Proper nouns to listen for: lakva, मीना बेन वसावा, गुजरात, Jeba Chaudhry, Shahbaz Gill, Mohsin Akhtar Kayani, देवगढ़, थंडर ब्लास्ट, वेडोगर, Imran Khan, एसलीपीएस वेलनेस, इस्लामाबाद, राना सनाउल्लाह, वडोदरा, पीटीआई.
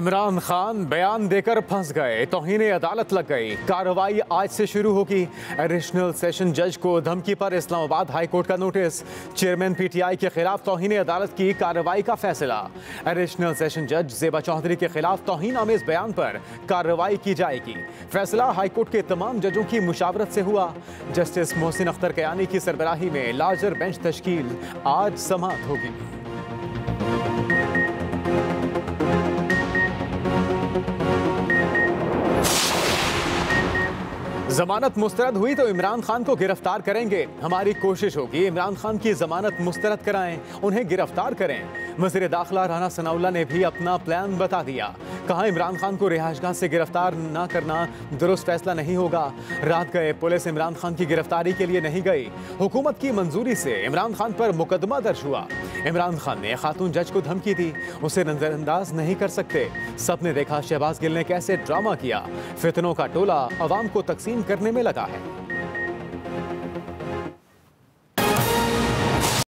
इमरान खान बयान देकर फंस गए, तौहीन अदालत लग गई, कार्रवाई आज से शुरू होगी। एडिशनल सेशन जज को धमकी पर इस्लामाबाद हाई कोर्ट का नोटिस, चेयरमैन पीटीआई के खिलाफ तौहीन अदालत की कार्रवाई का फैसला। एडिशनल सेशन जज जेबा चौधरी के खिलाफ तौहीन आमेज बयान पर कार्रवाई की जाएगी। फैसला हाईकोर्ट के तमाम जजों की मुशावरत से हुआ। जस्टिस मोहसिन अख्तर कयानी की सरबराही में लार्जर बेंच तश्कील आज समाप्त होगी। जमानत मुस्तरद हुई तो इमरान खान को गिरफ्तार करेंगे। हमारी कोशिश होगी इमरान खान की जमानत मुस्तरद कराएं, उन्हें गिरफ्तार करें। वज़ीर दाखिला राना सनाउल्लाह ने भी अपना प्लान बता दिया। कहा इमरान खान को रिहाइशगाह से गिरफ्तार ना करना दुरुस्त फैसला नहीं होगा। रात गए, पुलिस इमरान खान की गिरफ्तारी के लिए नहीं गई। हुकूमत की मंजूरी से इमरान खान पर मुकदमा दर्ज हुआ। इमरान खान ने खातून जज को धमकी दी, उसे नजरअंदाज नहीं कर सकते। सबने देखा शहबाज गिल ने कैसे ड्रामा किया। फितनों का टोला अवाम को तकसीम करने में लगा है।